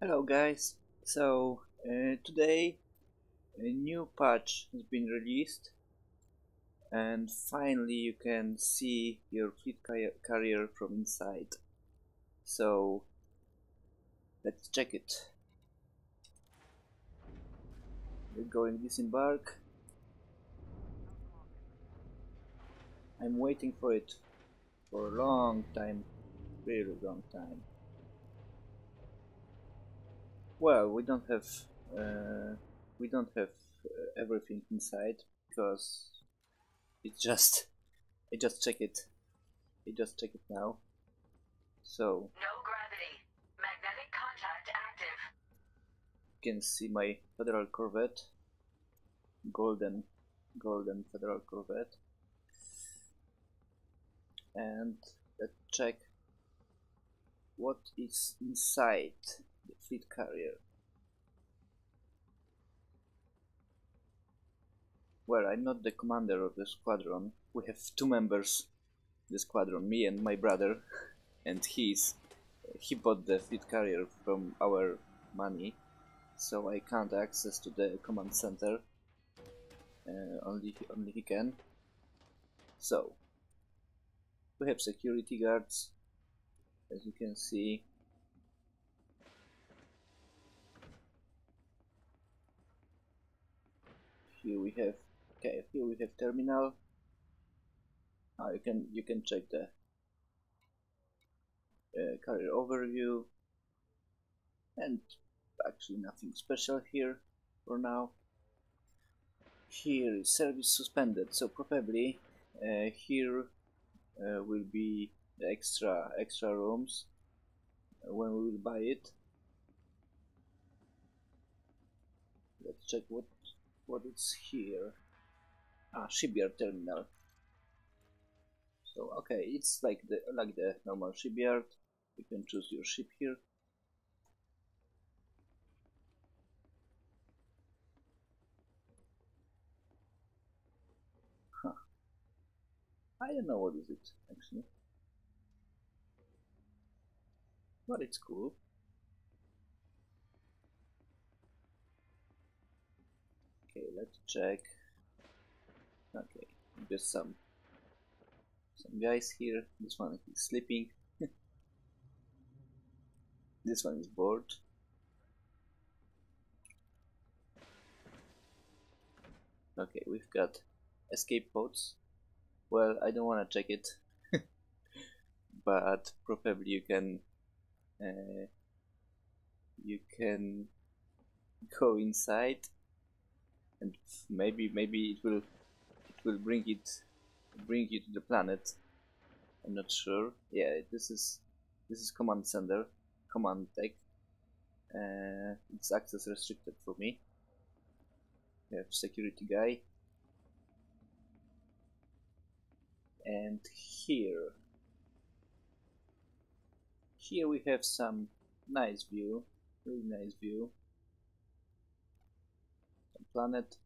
Hello guys, so today a new patch has been released and finally you can see your fleet carrier from inside. So let's check it. We're going disembark. I'm waiting for it for a long time, really long time. Well, we don't have everything inside because I just check it now. So no gravity, magnetic contact active. You can see my Federal Corvette, golden Federal Corvette, and let's check what is inside. The fleet carrier. Well, I'm not the commander of the squadron. We have two members of the squadron, me and my brother, and he bought the fleet carrier from our money, so I can't access to the command center. Only he can. So we have security guards, as you can see. Here we have terminal. Now you can check the carrier overview, and actually nothing special here for now. Here is service suspended, so probably here will be the extra rooms when we will buy it. Let's check what is here. Shipyard terminal. So okay, it's like the normal shipyard. You can choose your ship here. I don't know what is it actually, but it's cool. Let's check. Okay, just some guys here. This one is sleeping. This one is bored. Okay, we've got escape pods. Well, I don't want to check it, but probably you can go inside. And maybe it will bring you to the planet. I'm not sure. Yeah, this is command center, command deck. It's access restricted for me. We have security guy. And here we have some nice view, really nice view. Planet.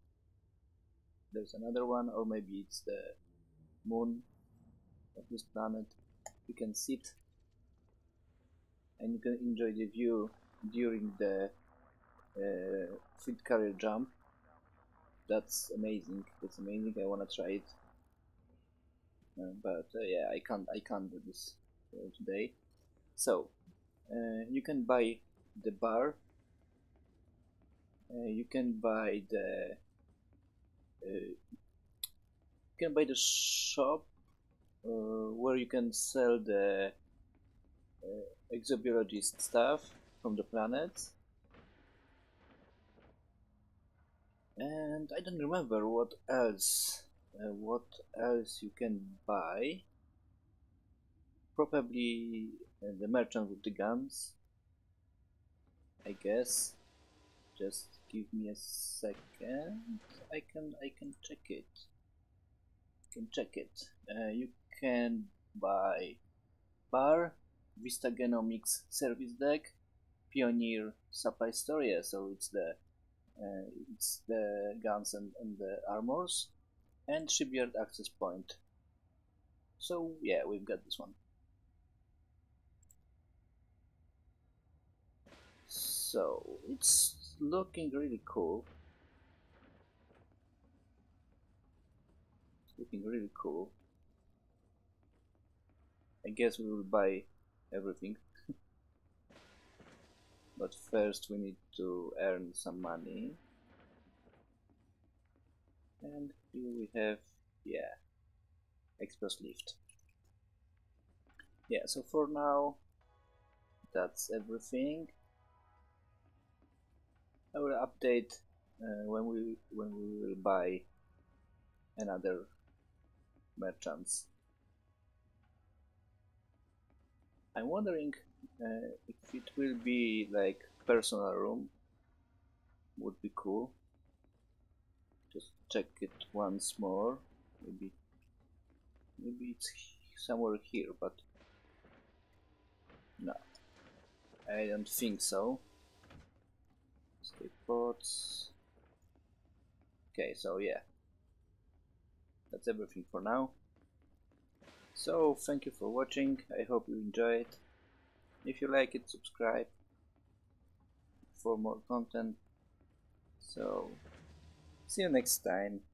There's another one, or maybe it's the moon of this planet. You can sit and you can enjoy the view during the fleet carrier jump. That's amazing. I wanna try it, but yeah, I can't do this today. So you can buy the bar. You can buy the shop where you can sell the exobiologist stuff from the planet. And I don't remember what else you can buy. Probably the merchant with the guns, I guess. Just give me a second. I can check it. You can buy Bar Vista Genomics Service Deck, Pioneer Supply Store. Yeah, so it's the guns and the armors, and Shipyard access point. So yeah, we've got this one. So it's looking really cool. It's looking really cool. I guess we will buy everything. But first we need to earn some money. And here we have, yeah, express lift. Yeah, so for now, that's everything. I will update when we will buy another merchants. I'm wondering if it will be like personal room. Would be cool. Just check it once more. Maybe it's somewhere here, but no, I don't think so. Skateboards. Okay, so yeah, that's everything for now. So thank you for watching, I hope you enjoyed. If you like it, subscribe for more content. So see you next time.